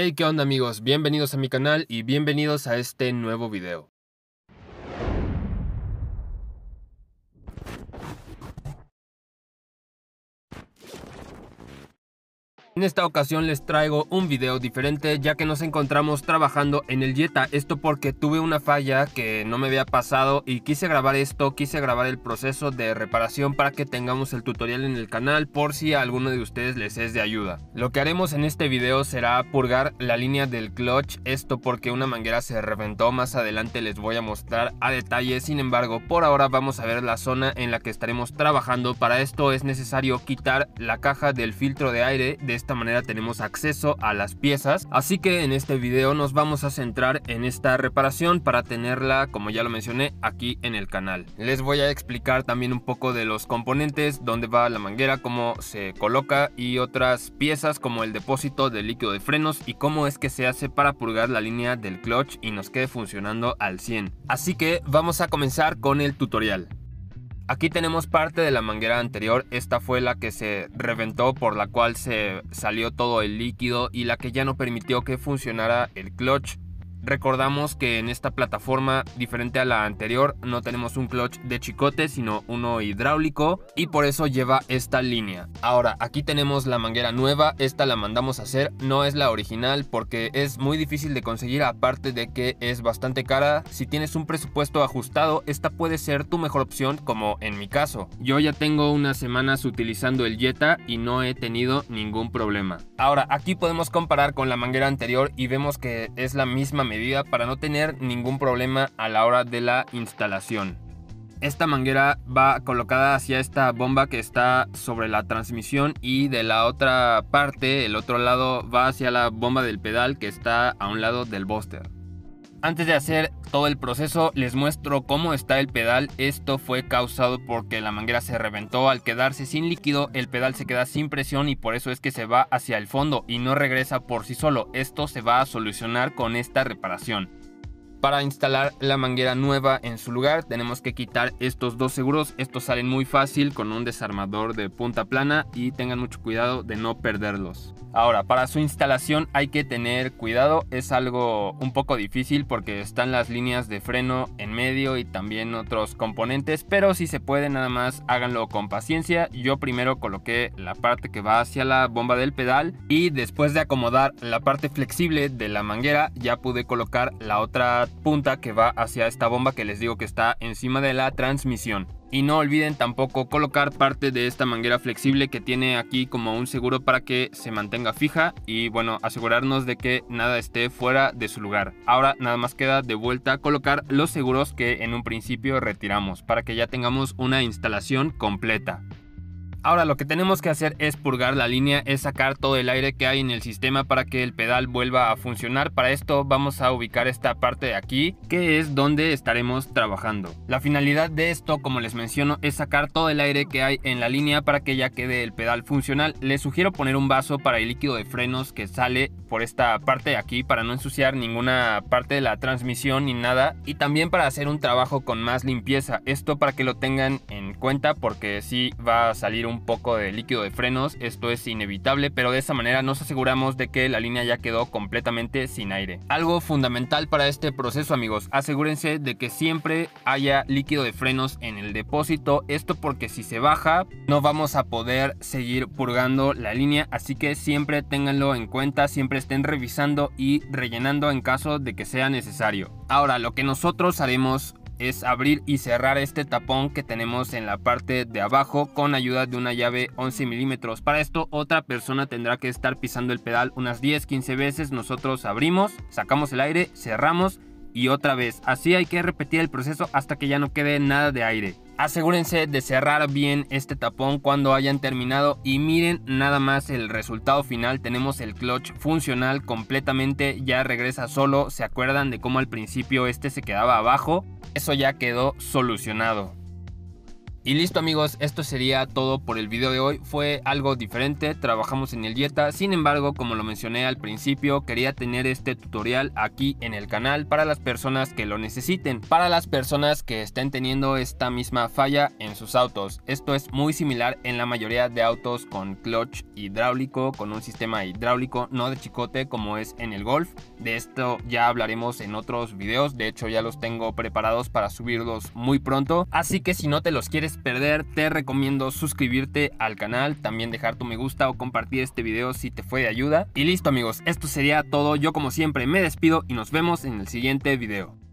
Hey, ¿qué onda amigos? Bienvenidos a mi canal y bienvenidos a este nuevo video. En esta ocasión les traigo un video diferente ya que nos encontramos trabajando en el Jetta. Esto porque tuve una falla que no me había pasado y quise grabar el proceso de reparación para que tengamos el tutorial en el canal por si a alguno de ustedes les es de ayuda. Lo que haremos en este video será purgar la línea del clutch, esto porque una manguera se reventó. Más adelante les voy a mostrar a detalle, sin embargo por ahora vamos a ver la zona en la que estaremos trabajando. Para esto es necesario quitar la caja del filtro de aire. De esta manera tenemos acceso a las piezas, así que en este video nos vamos a centrar en esta reparación para tenerla, como ya lo mencioné, aquí en el canal. Les voy a explicar también un poco de los componentes, dónde va la manguera, cómo se coloca y otras piezas como el depósito de líquido de frenos y cómo es que se hace para purgar la línea del clutch y nos quede funcionando al 100. Así que vamos a comenzar con el tutorial. Aquí tenemos parte de la manguera anterior, esta fue la que se reventó, por la cual se salió todo el líquido y la que ya no permitió que funcionara el clutch. Recordamos que en esta plataforma, diferente a la anterior, no tenemos un clutch de chicote, sino uno hidráulico y por eso lleva esta línea. Ahora, aquí tenemos la manguera nueva, esta la mandamos a hacer, no es la original porque es muy difícil de conseguir, aparte de que es bastante cara. Si tienes un presupuesto ajustado, esta puede ser tu mejor opción, como en mi caso. Yo ya tengo unas semanas utilizando el Jetta y no he tenido ningún problema. Ahora, aquí podemos comparar con la manguera anterior y vemos que es la misma medida para no tener ningún problema a la hora de la instalación. Esta manguera va colocada hacia esta bomba que está sobre la transmisión y de la otra parte, el otro lado, va hacia la bomba del pedal que está a un lado del booster. Antes de hacer todo el proceso les muestro cómo está el pedal. Esto fue causado porque la manguera se reventó. Al quedarse sin líquido el pedal se queda sin presión y por eso es que se va hacia el fondo y no regresa por sí solo. Esto se va a solucionar con esta reparación. Para instalar la manguera nueva en su lugar tenemos que quitar estos dos seguros. Estos salen muy fácil con un desarmador de punta plana y tengan mucho cuidado de no perderlos. Ahora, para su instalación hay que tener cuidado, es algo un poco difícil porque están las líneas de freno en medio y también otros componentes, pero si se puede nada más háganlo con paciencia. Yo primero coloqué la parte que va hacia la bomba del pedal y después de acomodar la parte flexible de la manguera ya pude colocar la otra punta que va hacia esta bomba que les digo que está encima de la transmisión. Y no olviden tampoco colocar parte de esta manguera flexible que tiene aquí como un seguro para que se mantenga fija y bueno, asegurarnos de que nada esté fuera de su lugar. Ahora nada más queda de vuelta colocar los seguros que en un principio retiramos para que ya tengamos una instalación completa. Ahora lo que tenemos que hacer es purgar la línea, es sacar todo el aire que hay en el sistema para que el pedal vuelva a funcionar. Para esto vamos a ubicar esta parte de aquí, que es donde estaremos trabajando. La finalidad de esto, como les menciono, es sacar todo el aire que hay en la línea para que ya quede el pedal funcional. Les sugiero poner un vaso para el líquido de frenos que sale por esta parte de aquí para no ensuciar ninguna parte de la transmisión ni nada. Y también para hacer un trabajo con más limpieza, esto para que lo tengan en cuenta porque sí va a salir un poco de líquido de frenos, esto es inevitable, pero de esa manera nos aseguramos de que la línea ya quedó completamente sin aire. Algo fundamental para este proceso amigos, asegúrense de que siempre haya líquido de frenos en el depósito, esto porque si se baja no vamos a poder seguir purgando la línea, así que siempre ténganlo en cuenta, siempre estén revisando y rellenando en caso de que sea necesario. Ahora lo que nosotros haremos es abrir y cerrar este tapón que tenemos en la parte de abajo con ayuda de una llave 11 milímetros. Para esto otra persona tendrá que estar pisando el pedal unas 10-15 veces. Nosotros abrimos, sacamos el aire, cerramos y otra vez. Así hay que repetir el proceso hasta que ya no quede nada de aire. Asegúrense de cerrar bien este tapón cuando hayan terminado y miren nada más el resultado final. Tenemos el clutch funcional completamente, ya regresa solo. ¿Se acuerdan de cómo al principio este se quedaba abajo? Eso ya quedó solucionado. Y listo amigos, esto sería todo por el video de hoy. Fue algo diferente, trabajamos en el Jetta. Sin embargo, como lo mencioné al principio, quería tener este tutorial aquí en el canal para las personas que lo necesiten, para las personas que estén teniendo esta misma falla en sus autos. Esto es muy similar en la mayoría de autos con clutch hidráulico, con un sistema hidráulico, no de chicote como es en el Golf. De esto ya hablaremos en otros videos, de hecho ya los tengo preparados para subirlos muy pronto, así que si no te los quieres perder, te recomiendo suscribirte al canal, también dejar tu me gusta o compartir este video si te fue de ayuda. Y listo amigos, esto sería todo, yo como siempre me despido y nos vemos en el siguiente video.